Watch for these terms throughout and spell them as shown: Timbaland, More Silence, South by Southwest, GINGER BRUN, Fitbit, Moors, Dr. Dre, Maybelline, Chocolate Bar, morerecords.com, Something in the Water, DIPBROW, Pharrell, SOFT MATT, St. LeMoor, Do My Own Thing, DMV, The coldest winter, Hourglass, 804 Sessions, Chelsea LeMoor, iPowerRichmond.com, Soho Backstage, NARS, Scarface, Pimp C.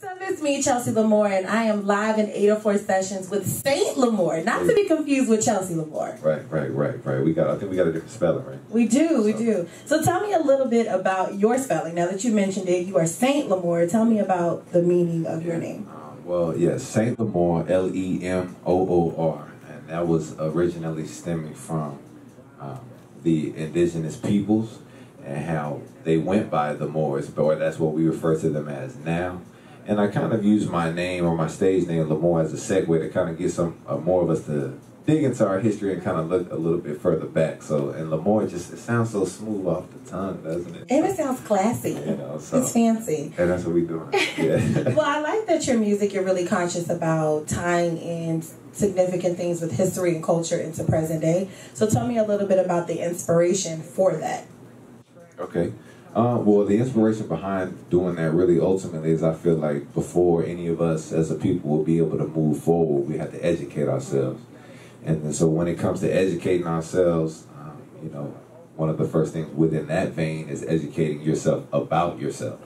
What's up? It's me, Chelsea LeMoor, and I am live in 804 Sessions with St. LeMoor, not to be confused with Chelsea LeMoor. Right. I think we got a different spelling, right? We do. So tell me a little bit about your spelling. Now that you mentioned it, you are St. LeMoor. Tell me about the meaning of your name. Well, yes, St. LeMoor, L-E-M-O-O-R, and that was originally stemming from the indigenous peoples and how they went by the Moors, but that's what we refer to them as now. And I kind of use my name or my stage name, LeMoor, as a segue to kind of get some more of us to dig into our history and kind of look a little bit further back. So, and LeMoor just, it sounds so smooth off the tongue, doesn't it? And it sounds classy. You know, so, it's fancy. And that's what we're doing. Yeah. Well, I like that your music, you're really conscious about tying in significant things with history and culture into present day. So tell me a little bit about the inspiration for that. Okay. Well, the inspiration behind doing that really ultimately is I feel like before any of us as a people will be able to move forward, we have to educate ourselves. And so when it comes to educating ourselves, you know, one of the first things within that vein is educating yourself about yourself.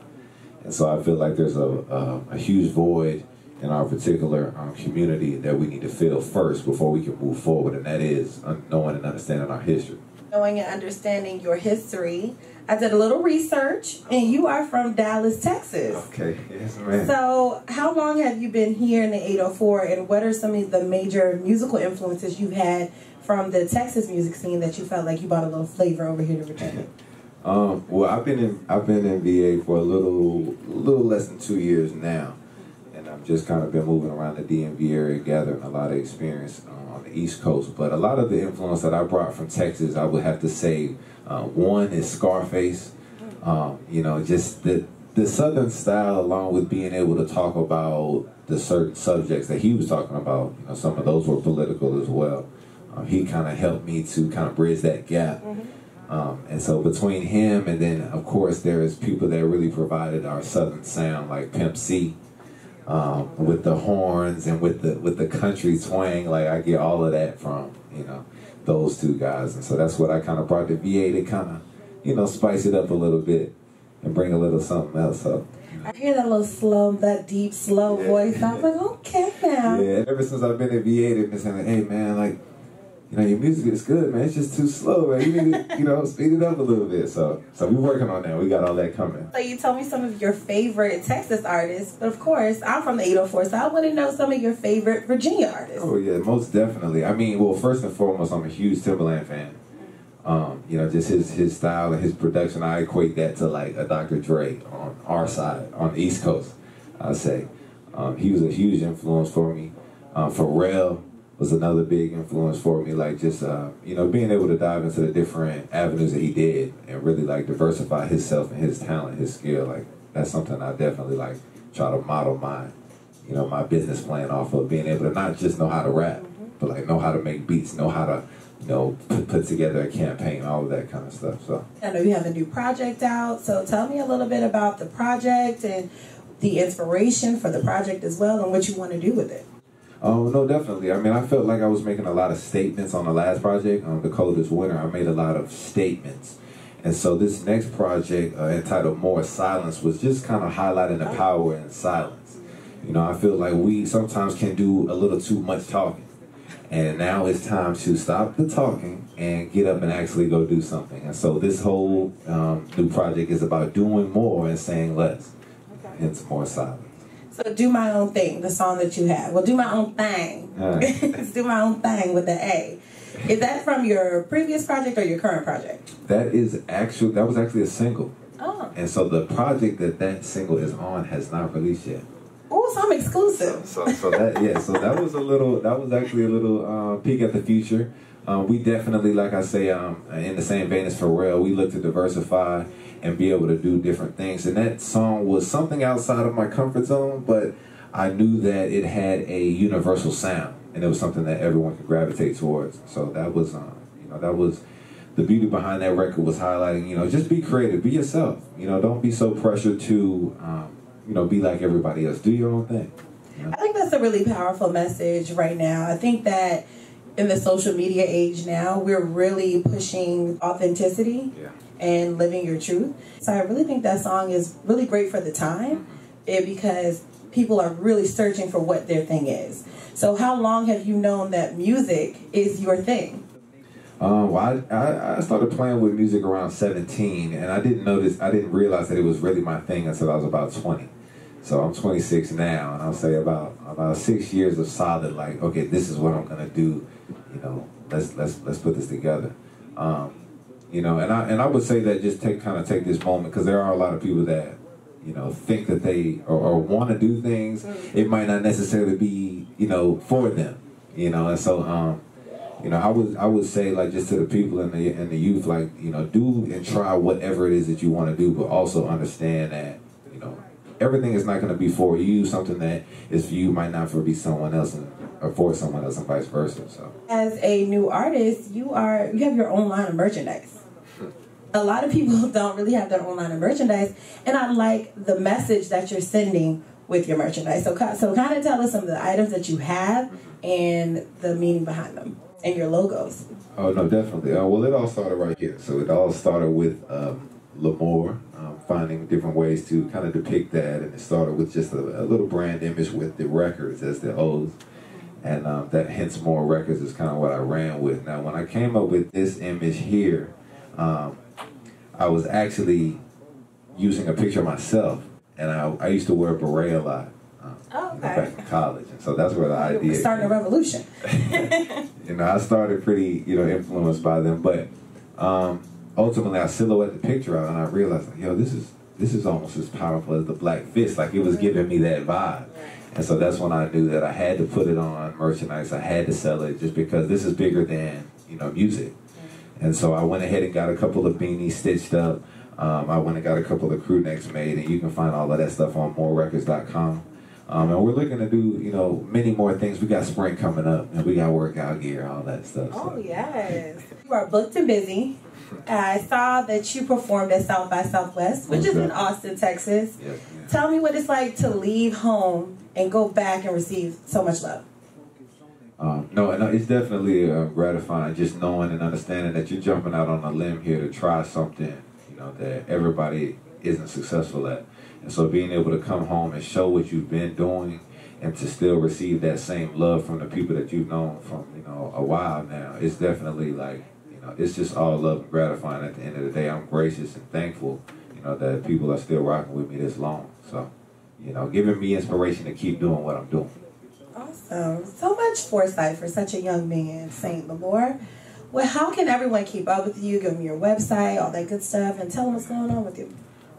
And so I feel like there's a huge void in our particular community that we need to fill first before we can move forward, and that is knowing and understanding our history. Knowing and understanding your history, I did a little research, and you are from Dallas, Texas. Okay, yes, ma'am. So how long have you been here in the 804, and what are some of the major musical influences you've had from the Texas music scene that you felt like you brought a little flavor over here to Virginia? Well, I've been in VA for a little less than 2 years now, and I've just kind of been moving around the DMV area, gathering a lot of experience on the East Coast. But a lot of the influence that I brought from Texas, I would have to say, one is Scarface. You know, just the Southern style, along with being able to talk about the certain subjects that he was talking about. You know, some of those were political as well. He kind of helped me to kind of bridge that gap. And so between him and then, of course, there is people that really provided our Southern sound, like Pimp C. With the horns and with the country twang, like I get all of that from, you know, those two guys. And so that's what I kind of brought to VA to kind of, you know, spice it up a little bit and bring a little something else up. I hear that little slow, that deep, slow voice. Yeah. I was like, okay, now. Yeah, ever since I've been in VA, they've been saying, like, hey, man, like, you know, your music is good, man. It's just too slow, man. You need to, you know, speed it up a little bit. So we're working on that. We got all that coming. So you told me some of your favorite Texas artists, but of course, I'm from the 804, so I want to know some of your favorite Virginia artists. Oh, yeah, most definitely. I mean, well, first and foremost, I'm a huge Timbaland fan. You know, just his style and his production, I equate that to like a Dr. Dre on our side, on the East Coast, I'd say. He was a huge influence for me. Pharrell was another big influence for me, like just, you know, being able to dive into the different avenues that he did and really like diversify himself and his talent, his skill. Like that's something I definitely like try to model my, you know, my business plan off of, being able to not just know how to rap, but like know how to make beats, know how to, you know, put together a campaign, all of that kind of stuff. So I know you have a new project out, so tell me a little bit about the project and the inspiration for the project as well and what you want to do with it. Oh, no, definitely. I mean, I felt like I was making a lot of statements on the last project, The Coldest Winter. I made a lot of statements. And so this next project, entitled More Silence, was just kind of highlighting the power in silence. You know, I feel like we sometimes can do a little too much talking. And now it's time to stop the talking and get up and actually go do something. And so this whole new project is about doing more and saying less. Okay. Hence More Silence. So Do My Own Thing, the song that you have. Well, Do My Own Thing. It's Do My Own Thing with the A. Is that from your previous project or your current project? That was actually a single. Oh. And so the project that single is on has not released yet. Oh, so I'm exclusive. So that was actually a little peek at the future. We definitely, like I say, in the same vein as Pharrell, we look to diversify and be able to do different things. And that song was something outside of my comfort zone, but I knew that it had a universal sound, and it was something that everyone could gravitate towards. So that was, you know, that was the beauty behind that record, was highlighting, you know, just be creative, be yourself. You know, don't be so pressured to, you know, be like everybody else. Do your own thing. You know? I think that's a really powerful message right now. I think that in the social media age now, we're really pushing authenticity and living your truth. So I really think that song is really great for the time because people are really searching for what their thing is. So how long have you known that music is your thing? Well, I started playing with music around 17, and I didn't realize that it was really my thing until I was about 20. So I'm 26 now, and I'll say about 6 years of solid, like, okay, this is what I'm gonna do. You know, let's put this together. You know, and I would say that just kind of take this moment, because there are a lot of people that, you know, think that they or want to do things. It might not necessarily be, you know, for them. You know, and so. You know, I would say, like, just to the people and the youth, like, you know, do and try whatever it is that you want to do, but also understand that, you know, everything is not going to be for you. Something that is for you might not be someone else, or for someone else, and vice versa. So, as a new artist, you have your own line of merchandise. A lot of people don't really have their own line of merchandise, and I like the message that you're sending with your merchandise. So kind of tell us some of the items that you have and the meaning behind them. And your logos. Oh, no, definitely. Well, it all started right here. So it all started with LeMoor, finding different ways to kind of depict that. And it started with just a little brand image with the records as the O's. And that hence More Records is kind of what I ran with. Now, when I came up with this image here, I was actually using a picture of myself. And I used to wear a beret a lot. Oh, okay. Back in college, and so that's where the idea started. A revolution. You know, I started pretty, you know, influenced by them, but ultimately I silhouetted the picture out, and I realized, like, yo, this is almost as powerful as the Black Fist. Like, it was giving me that vibe, and so that's when I knew that I had to put it on merchandise. I had to sell it, just because this is bigger than, you know, music. And so I went ahead and got a couple of beanies stitched up. I went and got a couple of crew necks made, and you can find all of that stuff on morerecords.com. And we're looking to do, you know, many more things. We got spring coming up, and we got workout gear, all that stuff. Oh, so. Yes. You are booked and busy. I saw that you performed at South by Southwest, which is in Austin, Texas. Yes, yes. Tell me what it's like to leave home and go back and receive so much love. No, it's definitely gratifying, just knowing and understanding that you're jumping out on a limb here to try something, you know, that everybody isn't successful at. And so being able to come home and show what you've been doing, and to still receive that same love from the people that you've known from, you know, a while now, it's definitely, like, you know, it's just all love and gratifying. At the end of the day, I'm gracious and thankful, you know, that people are still rocking with me this long. So, you know, giving me inspiration to keep doing what I'm doing. Awesome. So much foresight for such a young man, St. LeMoor. Well, how can everyone keep up with you? Give them your website, all that good stuff, and tell them what's going on with you.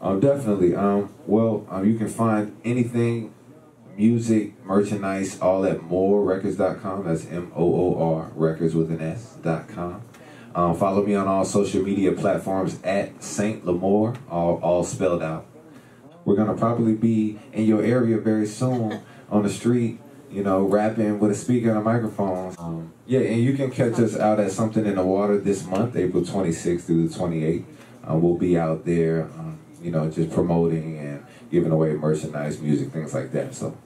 Oh, definitely. You can find anything, music, merchandise, all at morerecords.com. That's M-O-O-R, records with an S.com. Follow me on all social media platforms at St. LeMoor, all spelled out. We're going to probably be in your area very soon on the street, you know, rapping with a speaker and a microphone. Yeah, and you can catch us out at Something in the Water this month, April 26th through the 28th. We'll be out there. You know, just promoting and giving away merchandise, music, things like that. So,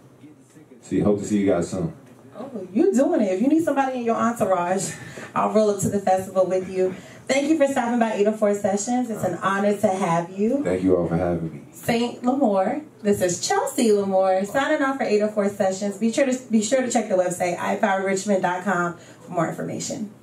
hope to see you guys soon. Oh, you doing it. If you need somebody in your entourage, I'll roll up to the festival with you. Thank you for stopping by 804 Sessions. It's an honor to have you. Thank you all for having me. St. LeMoor. This is Chelsea LeMoor signing off for 804 Sessions. Be sure to check the website, iPowerRichmond.com for more information.